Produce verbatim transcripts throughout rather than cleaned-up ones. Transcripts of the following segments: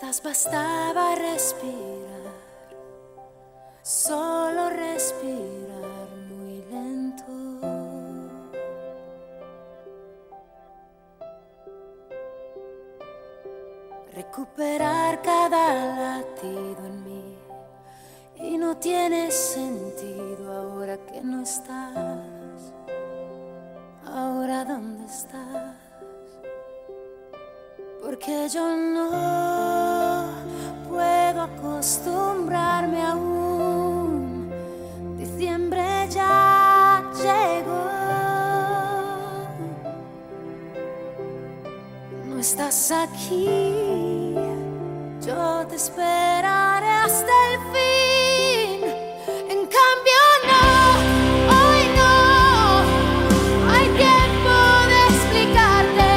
quizás bastaba respirar, solo respirar muy lento. Recuperar cada latido en mí, y no tiene sentido ahora que no estás. Ahora, ¿dónde estás? Porque yo no puedo acostumbrarme aún. Diciembre ya llegó. No estás aquí, yo te esperaré hasta el fin. En cambio no, hoy no hay tiempo de explicarte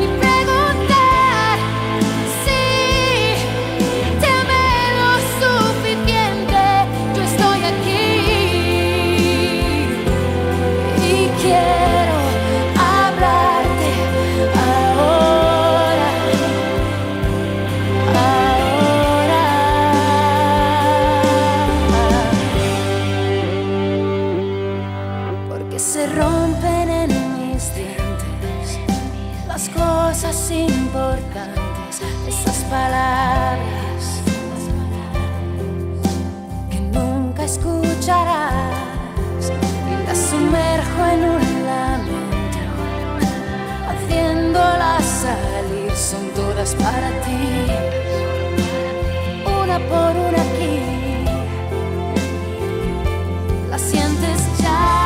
ni preguntar si te amé lo suficiente. Yo estoy aquí y quiero hablarte ahora, ahora. Se rompen en mis dientes las cosas importantes, esas palabras que nunca escucharás, y las sumerjo en un lamento, haciéndolas salir. Son todas para ti, una por una aquí. Las sientes ya,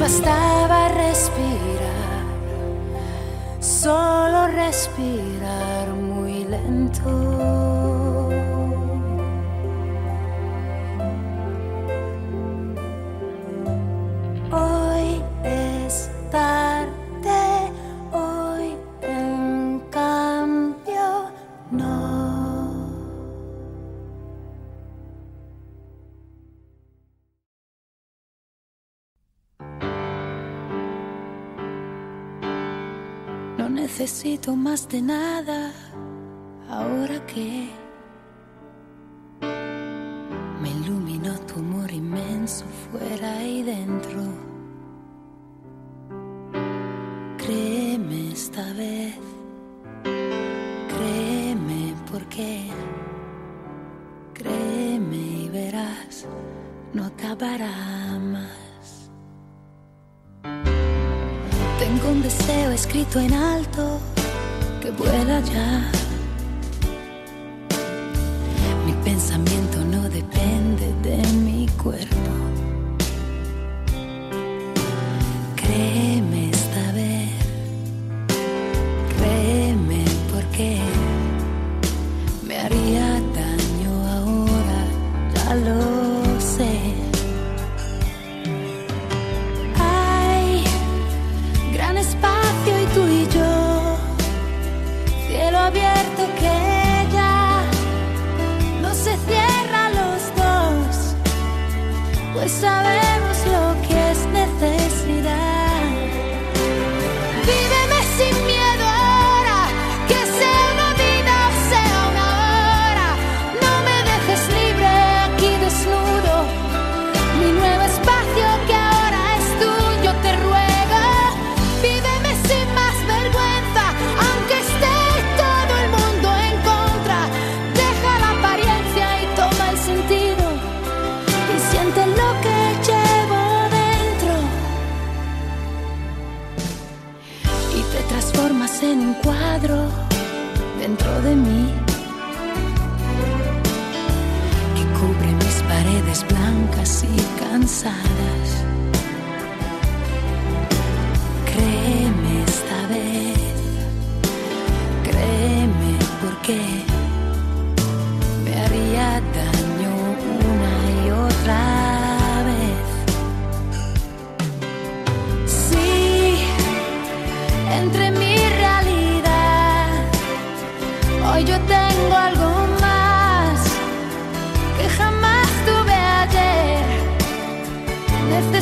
bastaba respirar, solo respirar muy lento. Hoy es tarde, hoy en cambio no. No necesito más de nada, ahora que me iluminó tu amor inmenso fuera y dentro. Créeme esta vez, créeme porque, créeme y verás, no acabará más. Tengo un deseo escrito en alto que vuela ya. Mi pensamiento no depende de mi cuerpo. Créeme esta vez, créeme porque me haría daño ahora, ya lo sé. Abierto que ya no se cierra los dos,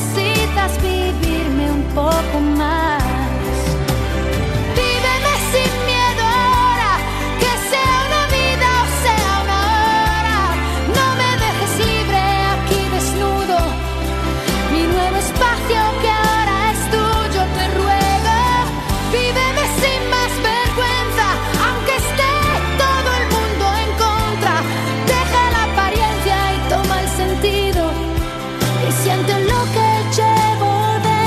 necesitas vivirme un poco más. Víveme sin miedo ahora, que sea una vida o sea una hora. No me dejes libre aquí desnudo, mi nuevo espacio que ahora es tuyo, te ruego. Víveme sin más vergüenza, aunque esté todo el mundo en contra. Deja la apariencia y toma el sentido, y siente lo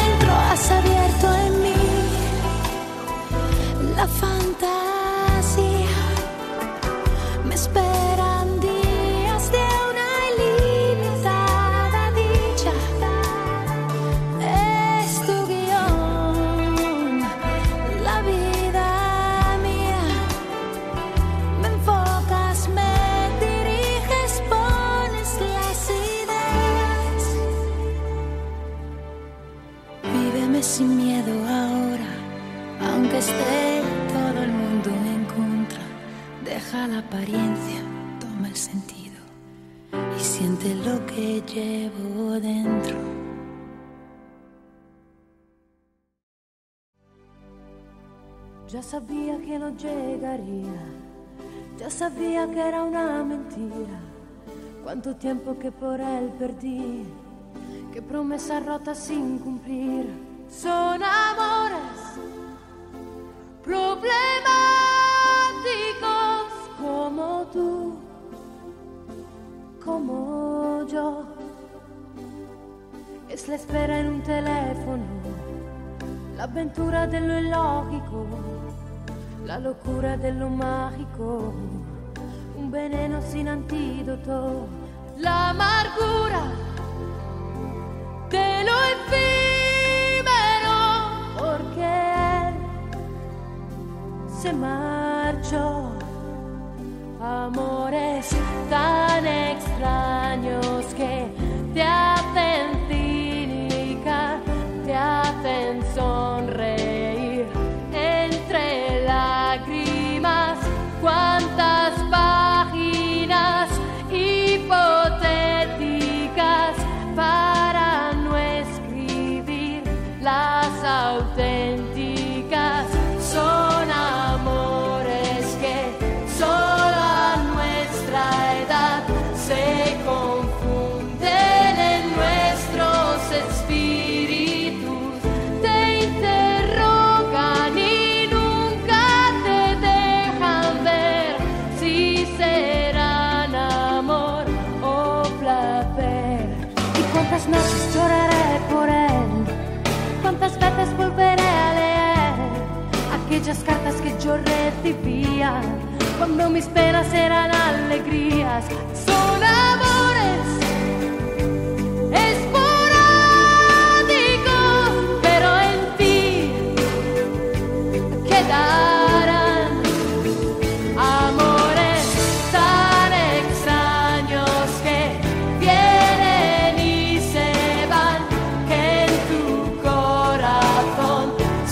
que llevo dentro. Has abierto en mí la fantasía, me esperan días de una ilimitada dicha. Es tu guión, la vida mía. Me enfocas, me diriges, pones las ideas. Víveme sin miedo ahora, aunque esté todo el mundo en contra. Deja la apariencia, toma el sentido y siente lo que llevo dentro. Ya sabía que no llegaría, ya sabía que era una mentira. Cuánto tiempo que por él perdí, qué promesas rotas sin cumplir. Son amores problemáticos, como tú, como yo. Es la espera en un teléfono, la aventura de lo ilógico, la locura de lo mágico, un veneno sin antídoto, la amargura de lo efímero, porque él se marchó. Amores tan extraños que te hacen cínica, te hacen sonreír entre lágrimas. Cuántas páginas hipotéticas para no escribir las auténticas. Son amores que solo a nuestra edad se confunden en nuestros espíritus. Te interrogan y nunca te dejan ver si serán amor o placer. Y cuántas noches lloraré por él, cuántas veces volveré a leer aquellas cartas que yo recibía cuando mis penas eran alegrías. Son amores esporádicos, pero en ti quedarán. Amores tan extraños que vienen y se van, que en tu corazón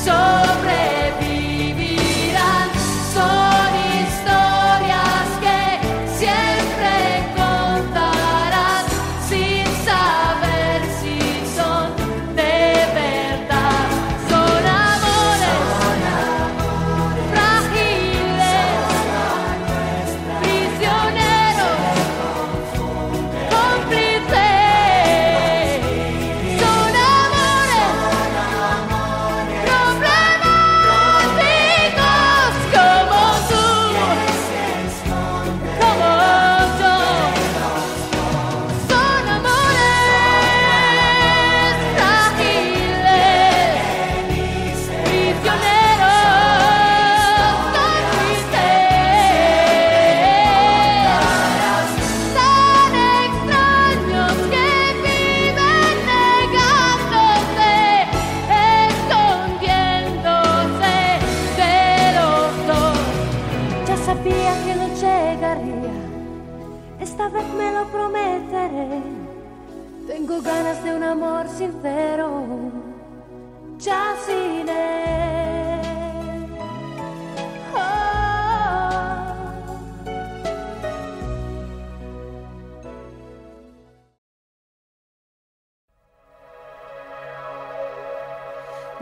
sobrevivirán. Son historias que siempre contarán.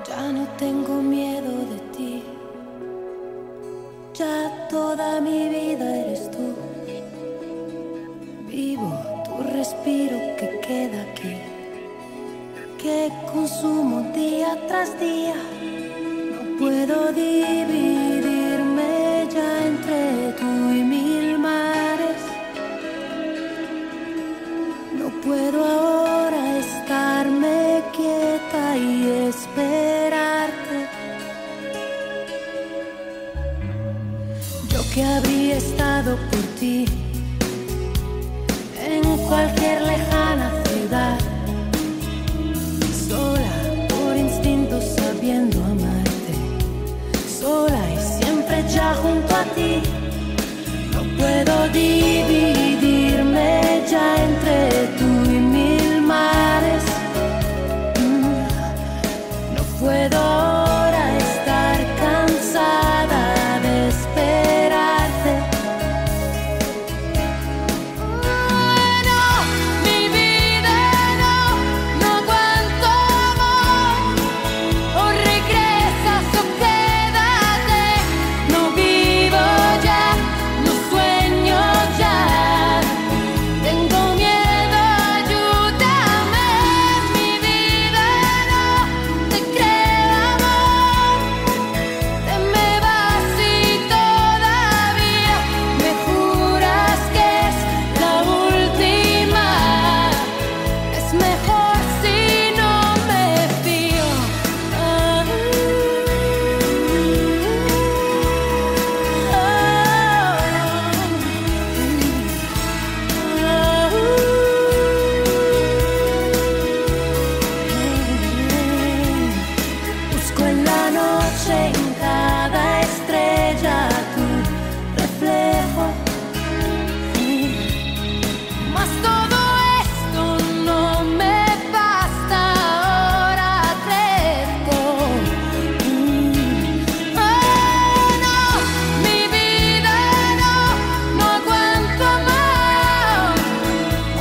Ya no tengo miedo de ti, ya toda mi vida eres tú. Vivo tu respiro que queda aquí, que consumo día tras día. No puedo dividirme ya entre tú y mil mares. No puedo ahora estarme quieta y esperarte. Yo que habría estado por ti en cualquier lejana ciudad, sola por instinto sabiendo amarte, sola y siempre ya junto a ti. No puedo dividirme ya entre tú y mil mares. No puedo ahora estar cansada de esperarte. No, mi vida no, no aguanto más. O regresas o quédate. No vivo ya, no sueño ya. Tengo miedo, ayúdame. Mi vida no, te creo amor. Te me vas y todavía me juras que es la última. Es mejor si no me fío. Ah, ah, ah, ah. Busco en la noche, en cada estrella, tu reflejo. Mas todo esto no me basta, ahora crezco. Mm. Oh, no, mi vida no, no aguanto más.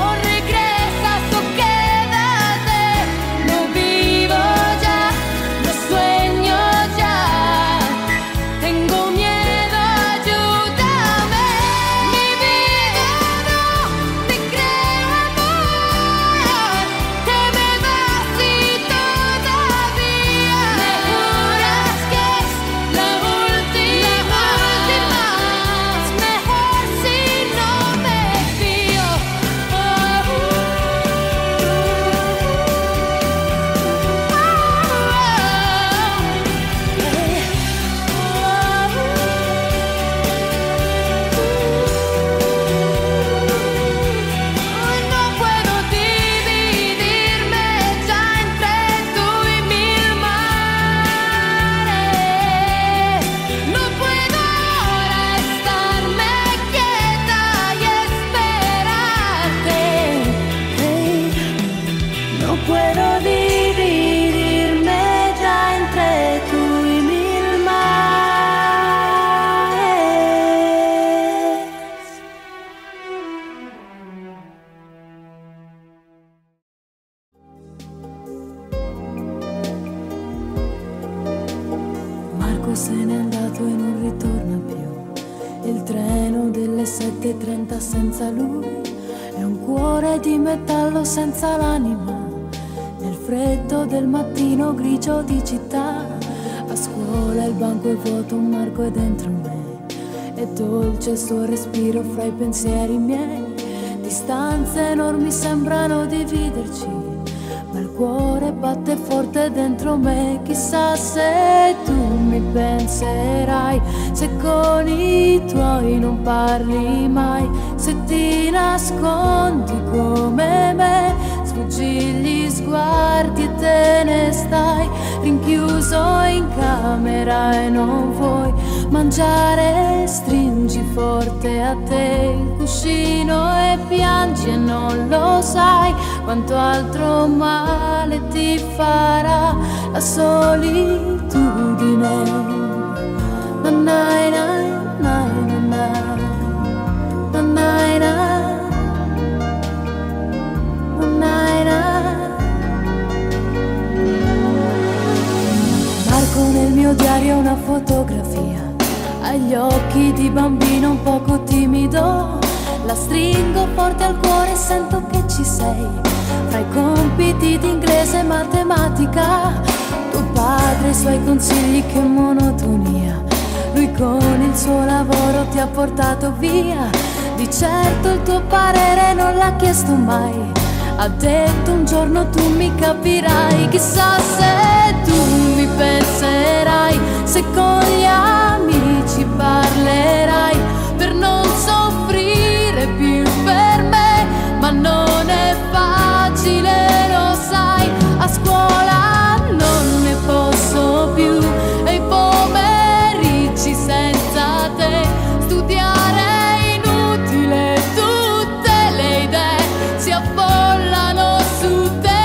O regresas o quédate. No vivo ya, no sueño ya. Tengo miedo, ayúdame. Mi vida no, te creo amor. Te me vas y todavía me juras que es la última. Es mejor si no me fío. Ah, ah, ah, ah. Hoy no puedo dividirme ya entre tú y mil mares. No puedo ahora estarme quieta y esperarte. No puedo dividirme ya entre tú y mil mares. Marco se n'è andato e non ritorna più. Il treno delle sette e trenta senza lui è un cuore di metallo senza l'anima. Nel freddo del mattino grigio di città, a scuola il banco è vuoto, un Marco è dentro me. È dolce il suo respiro fra i pensieri miei. Distanze enormi sembrano dividerci, ma il cuore batte forte dentro me. Chissà se tu mi penserai, se con i tuoi non parli mai, se ti nascondi come me, sfuggi gli sguardi e te ne stai rinchiuso in camera e non vuoi mangiare. Stringi forte a te il cuscino e piangi e non lo sai quanto altro male ti farà la solitudine. Na na na na na na na na. Na na na. mio diario una fotografia, agli occhi di bambino un poco timido, la stringo forte al cuore e sento che ci sei, fra i compiti di inglese e matematica, tuo padre e i suoi consigli che monotonia, lui con il suo lavoro ti ha portato via, di certo il tuo parere non l'ha chiesto mai, ha detto un giorno tu mi capirai, chissà se tu mi penserai, se con gli amici parlerai, per non soffrire più per me, ma non è facile lo sai, a scuola non ne posso più, e i pomeriggi senza te, studiare è inutile, tutte le idee si affollano su te.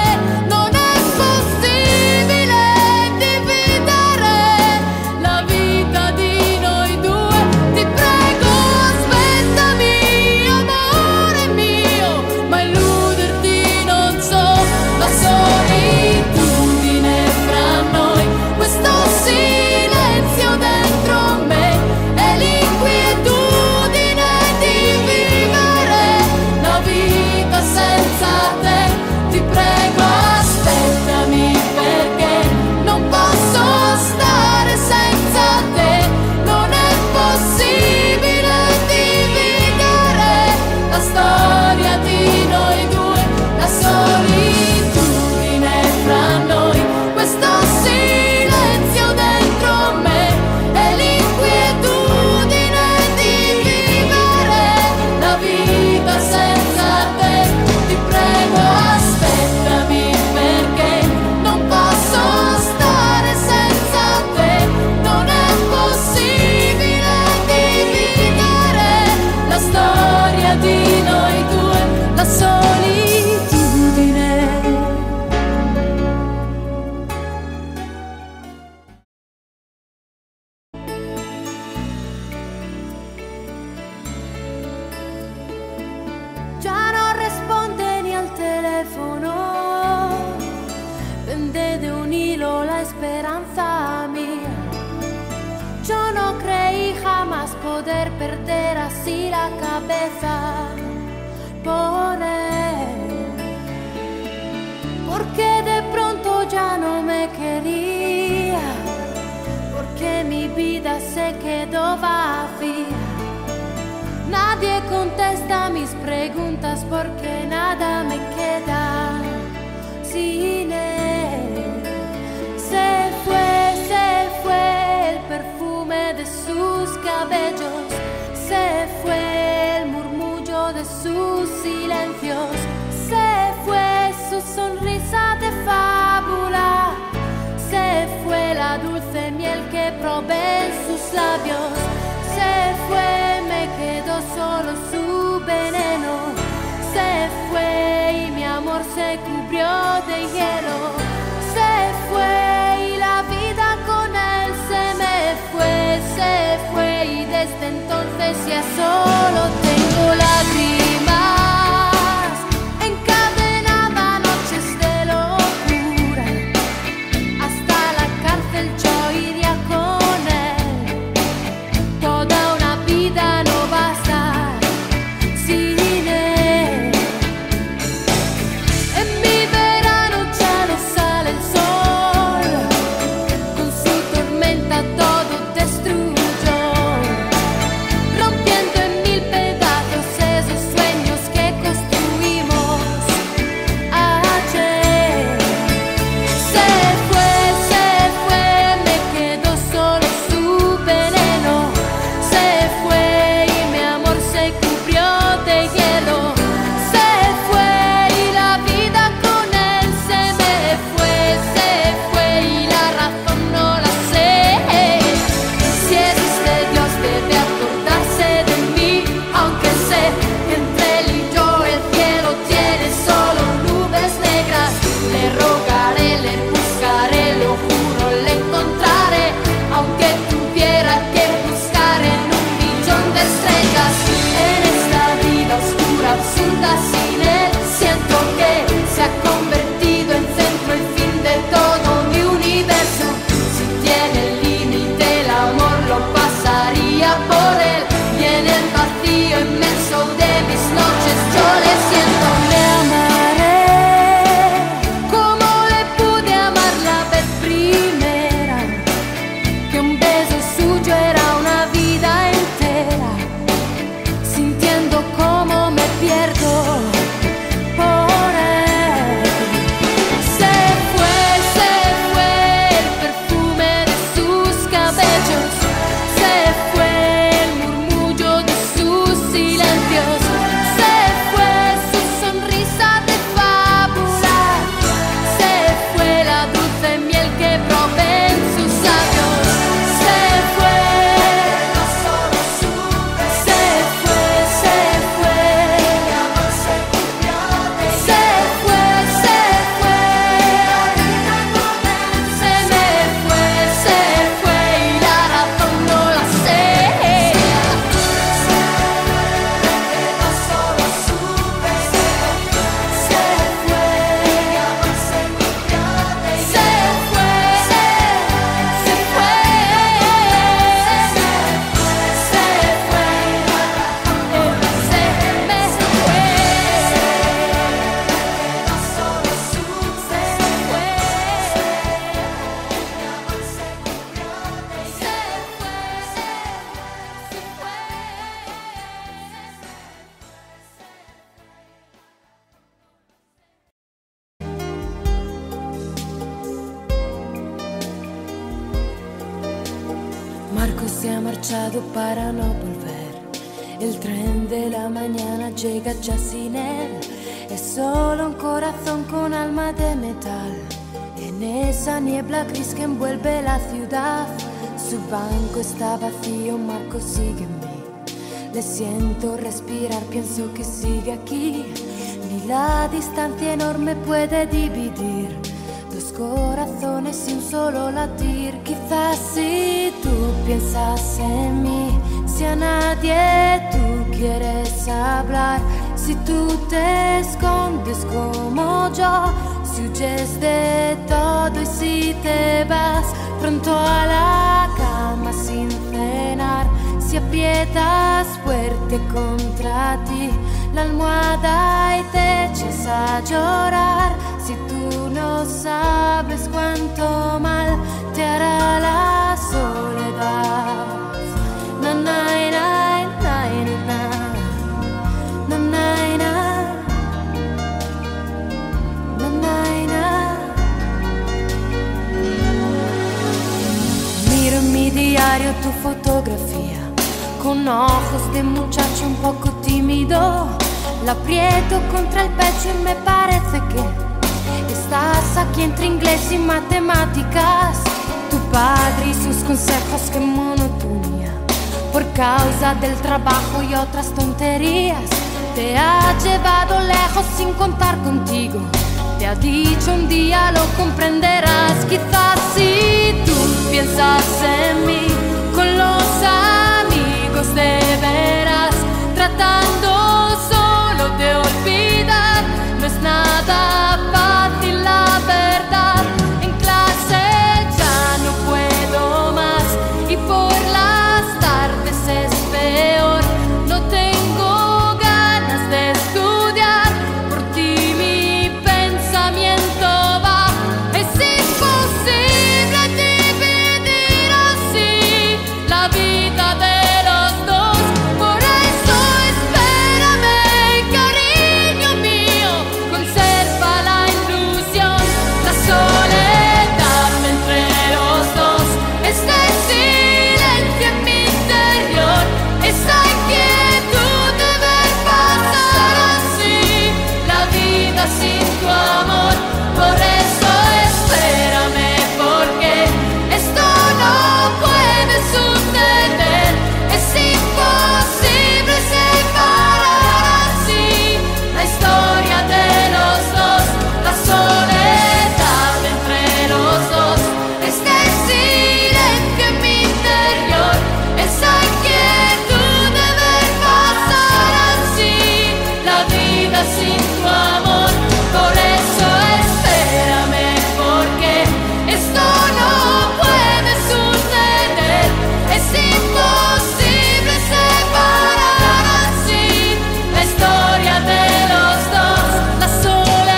Todo destruyo, rompiendo en mil Marco se ha marchado para no volver. El tren de la mañana llega ya sin él. Es solo un corazón con alma de metal. En esa niebla gris que envuelve la ciudad. Su banco está vacío, Marco sigue en mí. Le siento respirar, pienso que sigue aquí. Ni la distancia enorme puede dividir dos corazones y un solo latir. Quizás si tú piensas en mí, si a nadie tú quieres hablar, si tú te escondes como yo, si huyes de todo y si te vas pronto a la cama sin cenar, si aprietas fuerte contra ti la almohada y te echas a llorar, si tú no sabes cuánto mal te hará la soledad. Na na na na na na na na na na. Miro en mi diario tu fotografía con ojos de muchacho un poco tímido. La aprieto contra el pecho y me parece que estás aquí entre inglés y matemáticas. Tu padre y sus consejos, que monotonía por causa del trabajo y otras tonterías. Te ha llevado lejos sin contar contigo. Te ha dicho un día lo comprenderás. Quizás si tú piensas en mí, con los amigos de veras, tratando solo de olvidar, no es nada fácil la verdad. En clase ya no puedo más y por las tardes es peor. No tengo ganas de estudiar, por ti mi pensamiento va. Es imposible dividir así la vida de los dos. Por eso espérame, cariño mío, conserva la ilusión. La soledad entre los dos es el silencio en mi interior. Esa inquietud de ver pasar así la vida sin tu amor. Por eso espérame, porque esto no puede suceder. Es imposible separar así la historia de los dos. La soledad entre los dos es el silencio en mi interior. Esa inquietud de ver pasar así la vida sin tu amor. Por eso espérame, porque esto no puede suceder. Es imposible separar así la historia de los dos. La soledad.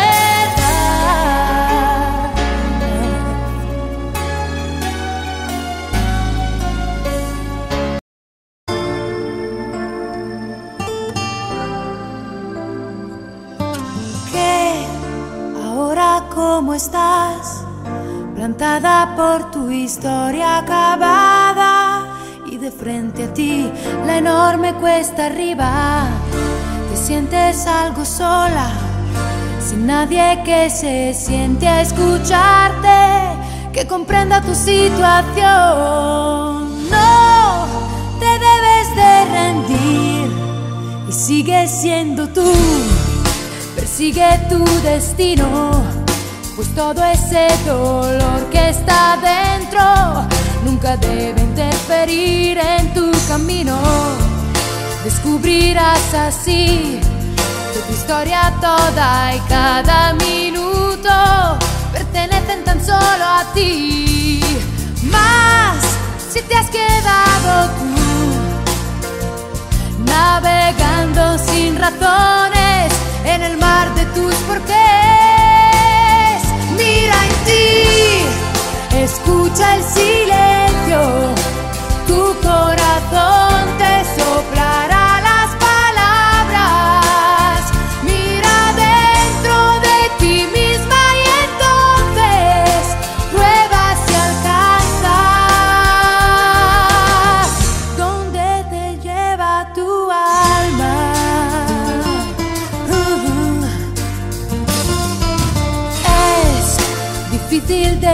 ¿Qué? Ahora, ¿cómo estás? Plantada por tu historia acabada y de frente a ti la enorme cuesta arriba. Te sientes algo sola, sin nadie que se siente a escucharte, que comprenda tu situación. No te debes de rendir y sigue siendo tú. Persigue tu destino, pues todo ese dolor que está dentro nunca debe interferir en tu camino. Descubrirás así de tu historia toda y cada minuto pertenecen tan solo a ti. Más si te has quedado tú navegando sin razones en el mar de tus porqués. Mira en ti, escucha el silencio, tu corazón te soplará las palabras. Mira dentro de ti misma y entonces prueba si alcanzas.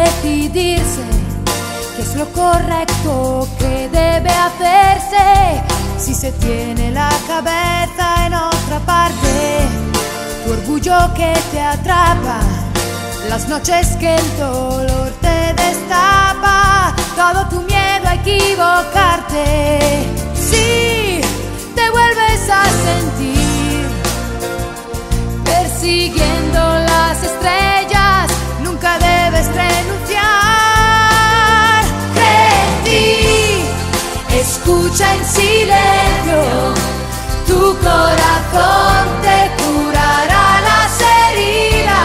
decidirse qué es lo correcto que debe hacerse. Si se tiene la cabeza en otra parte, tu orgullo que te atrapa, las noches que el dolor te destapa, todo tu miedo a equivocarte. Si te vuelves a sentir persiguiendo las estrellas, nunca debes renunciar. Cree en ti, escucha en silencio, tu corazón te curará las heridas.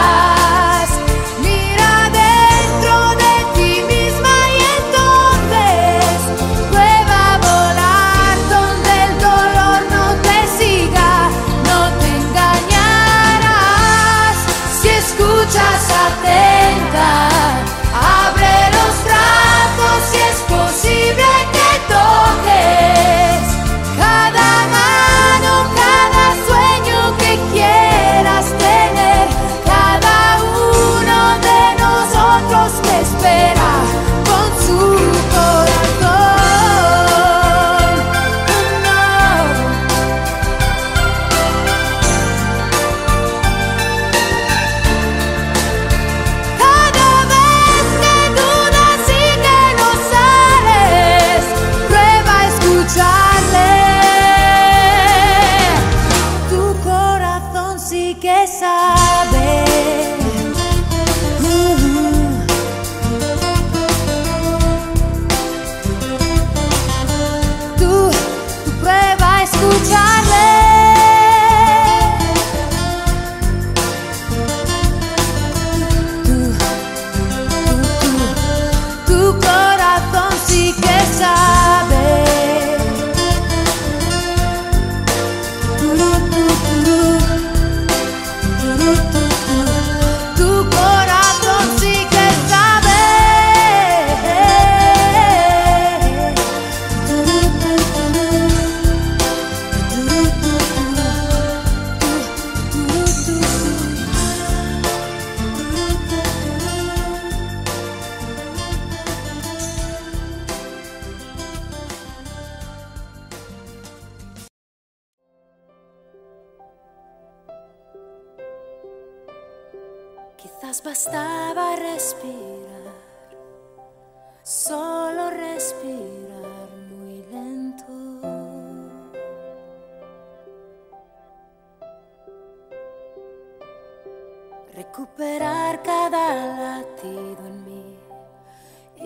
Recuperar cada latido en mí,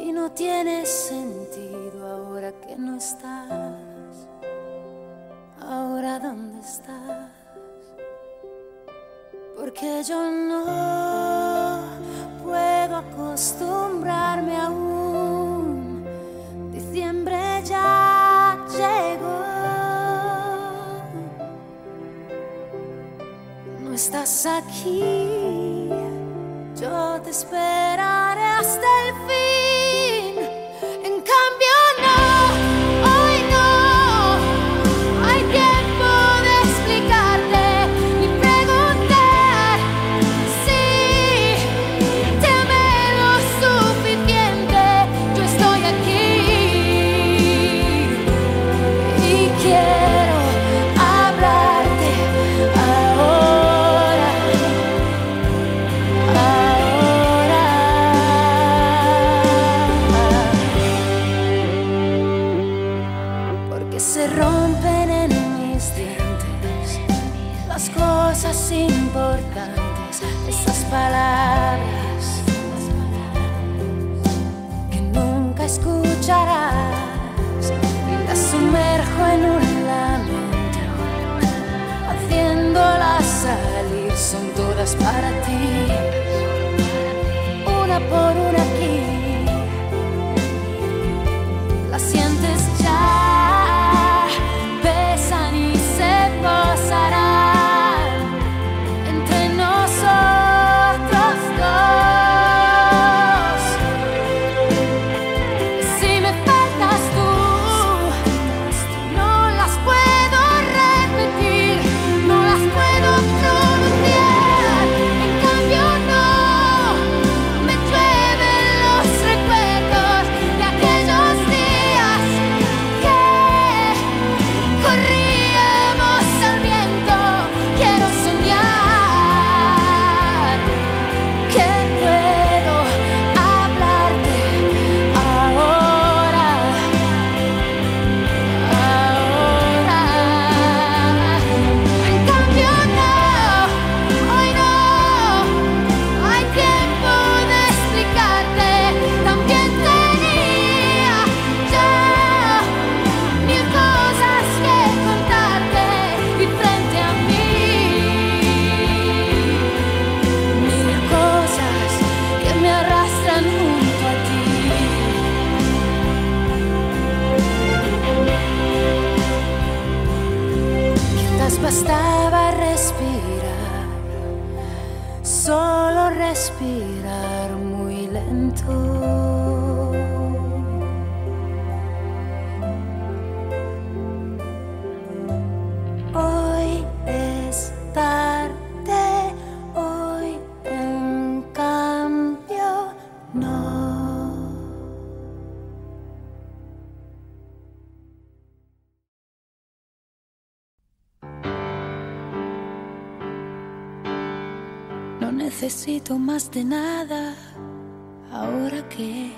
y no tiene sentido ahora que no estás. Ahora dónde estás, porque yo no puedo acostumbrarme aún. Diciembre ya llegó, no estás aquí. Yo te esperaré hasta el fin. En cambio no, hoy no hay tiempo de explicarte ni preguntar si te amé lo suficiente. Yo estoy aquí y quiero hablarte ahora. ahora. Cosas importantes, esas palabras que nunca escucharás, y las sumerjo en un lamento, haciéndolas salir. Son todas para ti, una por una aquí. Las sientes ya, pesan y se posarán. Cambio respirar muy lento. Hoy es tarde, hoy en cambio no. No necesito más de nada, ahora que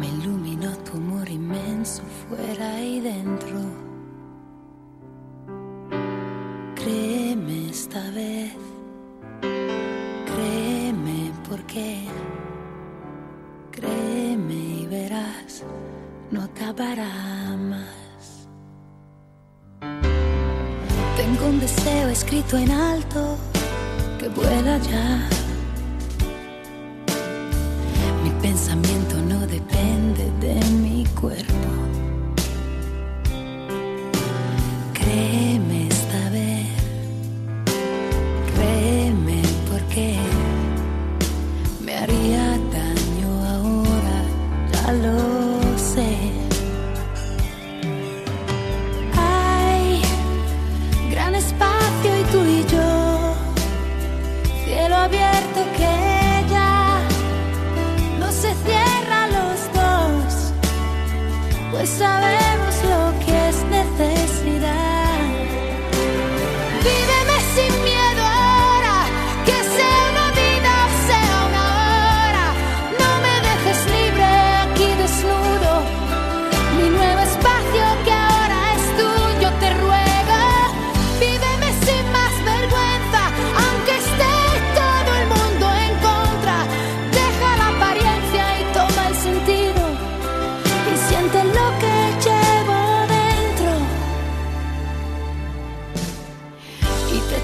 me iluminó tu amor inmenso fuera y dentro. Créeme esta vez, créeme porque, créeme y verás, no acabará más. Tengo un deseo escrito en alto que vuela ya. Mi pensamiento no depende de mi cuerpo. Créeme esta vez, créeme porque me haría daño ahora, ya lo sé. Abierto que ya no se cierra los dos, pues sabemos lo que es necesidad. Víveme sin miedo ahora, que sea una vida o sea una hora. No me dejes libre aquí desnudo, mi nuevo espacio que ahora es tuyo, te ruego. Víveme sin más vergüenza, aunque esté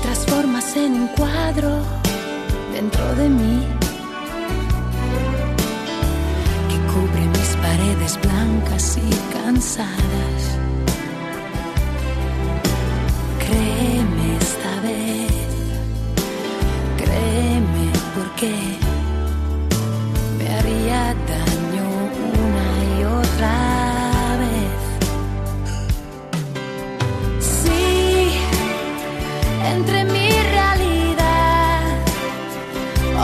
transformas en un cuadro dentro de mí que cubre mis paredes blancas y cansadas. Créeme esta vez, créeme porque me haría daño una y otra vez. Entre mi realidad,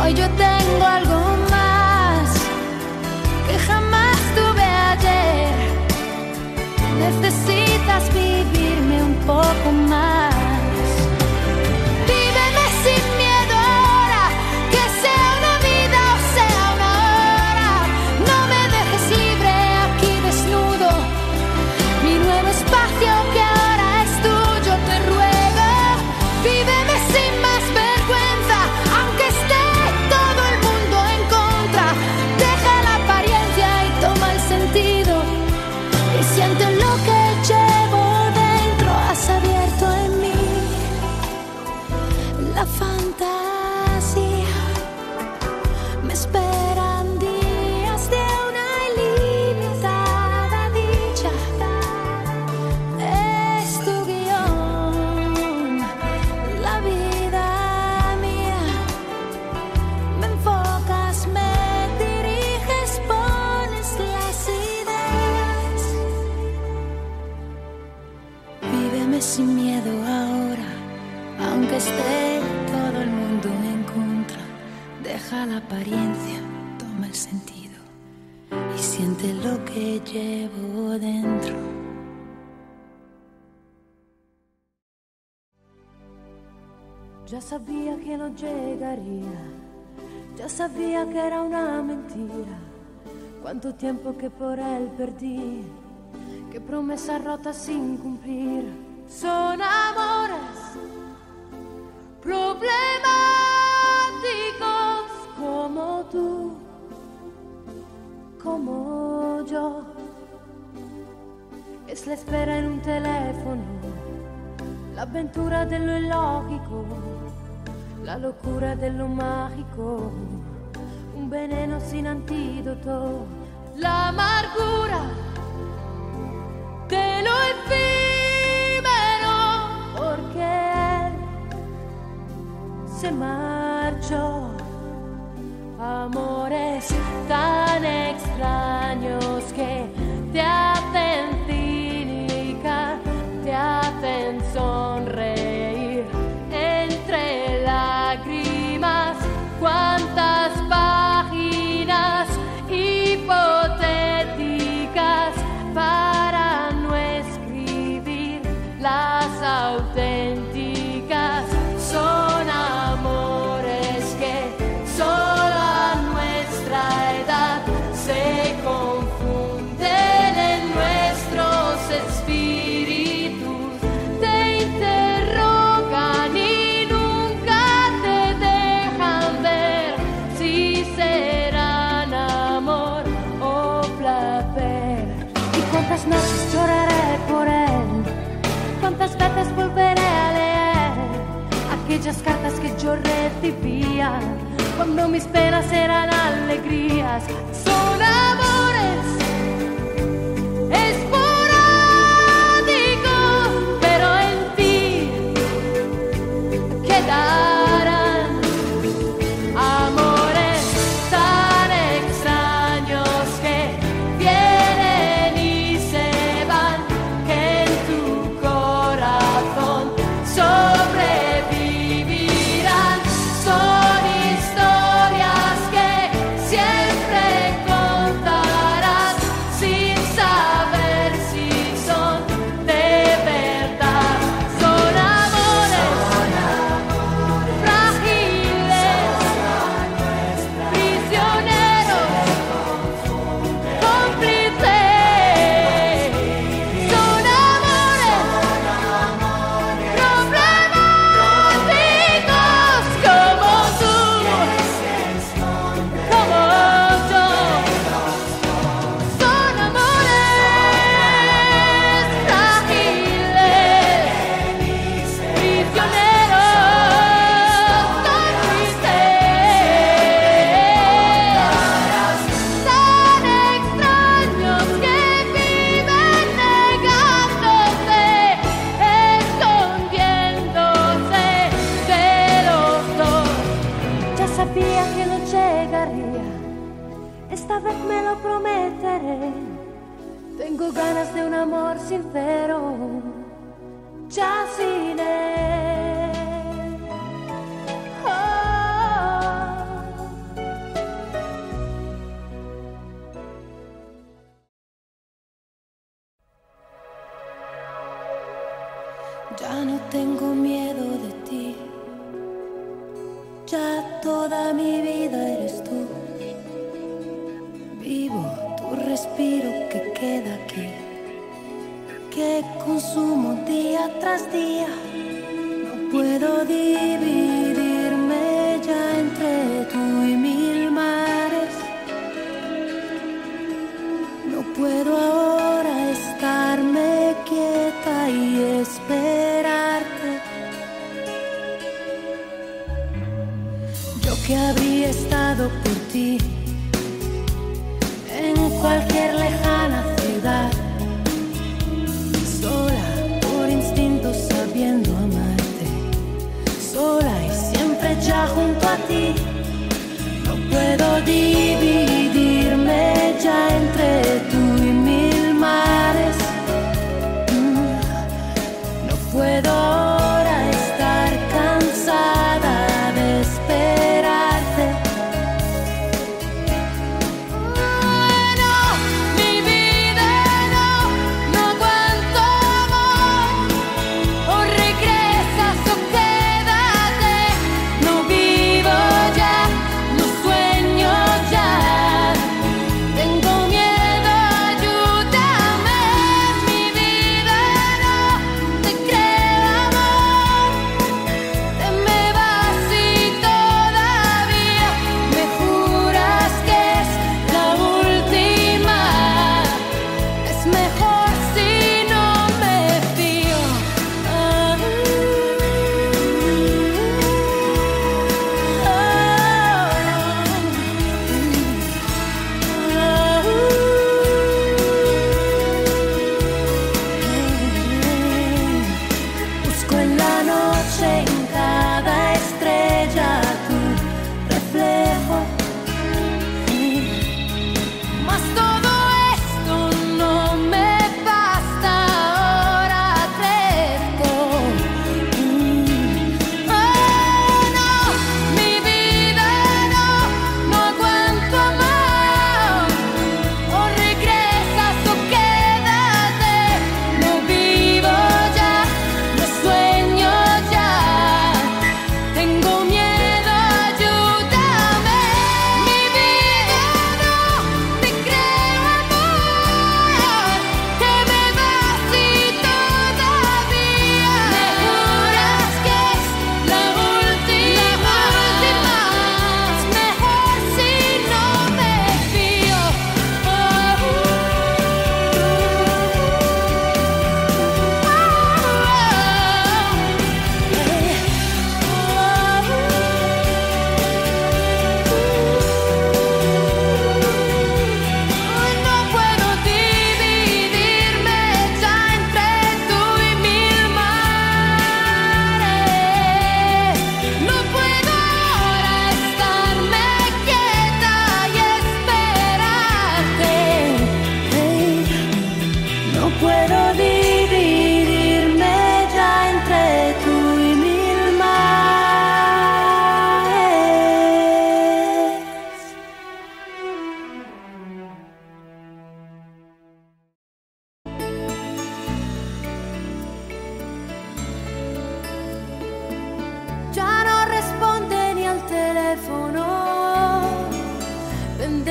hoy yo tengo algo más que jamás tuve ayer. Necesitas vivirme un poco más. Víveme sin miedo ahora, que sea una vida o sea una hora. No me dejes libre aquí desnudo, mi nuevo espacio que ahora es tuyo, te ruego. Víveme sin más vergüenza, aunque esté todo el mundo en contra. Deja la apariencia y toma el sentido, y siente lo que llevo dentro. Has abierto en mí la fantasía. Me esperan días de una ilimitada dicha. Es tu guión, la vida mía. Me enfocas, me diriges, pones las ideas. Víveme sin miedo ahora, aunque esté todo el mundo en contra. Deja la apariencia, toma el sentido y siente lo que llevo dentro. Ya sabía que no llegaría, ya sabía que era una mentira. Cuánto tiempo que por él perdí, qué promesas rotas sin cumplir. Son amores problemáticos como tú, como yo. Es la espera en un teléfono, la aventura de lo ilógico, la locura de lo mágico, un veneno sin antídoto, la amargura de lo efímero, porque él se mata. mucho, amores tan extraños que te hacen cínica, te hacen sonreír entre lágrimas. Cuántas páginas hipotéticas para no escribir las auténticas. Son amores que solo a nuestra edad se confunden en nuestros espíritus. Te interrogan y nunca te dejan ver si serán amor o placer. Y cuántas noches lloraré por él, cuántas veces volveré a leer aquellas cartas que yo recibía, cuando mis penas eran alegrías. Son amores esporádicos, pero en ti quedarán. Amores tan extraños que vienen y se van, que en tu corazón sobrevivirán. Son historias que siempre contarás sin saber si son de verdad. Son amores frágiles, prisioneros, cómplices. Son amores problemáticos como tú, como yo. Son amores frágiles, prisioneros, cómplices, tan extraños que viven negándose, escondiéndose de los dos. Ya sabía que no llegaría, esta vez me lo prometeré. Tengo ganas de un amor sincero, ya sin él. Oh. Ya no tengo miedo de ti, ya toda mi vida eres tú. Vivo tu respiro que queda aquí, que consumo día tras día. No puedo dividirme ya entre tú y mil mares. No puedo ahora estarme quieta y esperarte. Yo que habría estado por ti en cualquier lejana ciudad, sola por instinto sabiendo amarte, sola.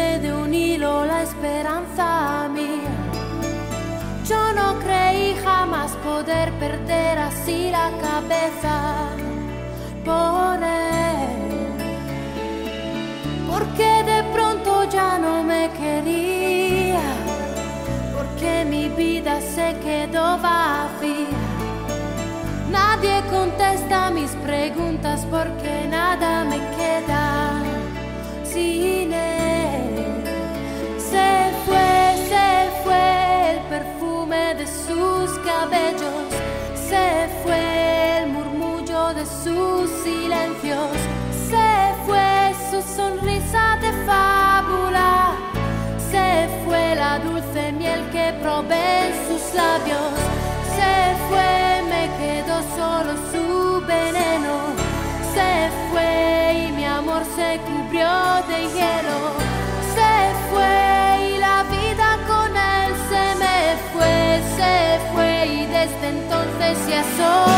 fece de un hilo la esperanza mía. Yo no creí jamás poder perder así la cabeza por él, porque de pronto ya no me quería, porque mi vida se quedó vacía. Nadie contesta mis preguntas porque nada me queda sin él. Se fue, se fue el perfume de sus cabellos, se fue el murmullo de sus silencios, se fue su sonrisa de fábula, se fue la dulce miel que probé en sus labios, se fue. Quedó solo su veneno, se fue y mi amor se cubrió de hielo, se fue y la vida con él se me fue, se fue y desde entonces ya soy.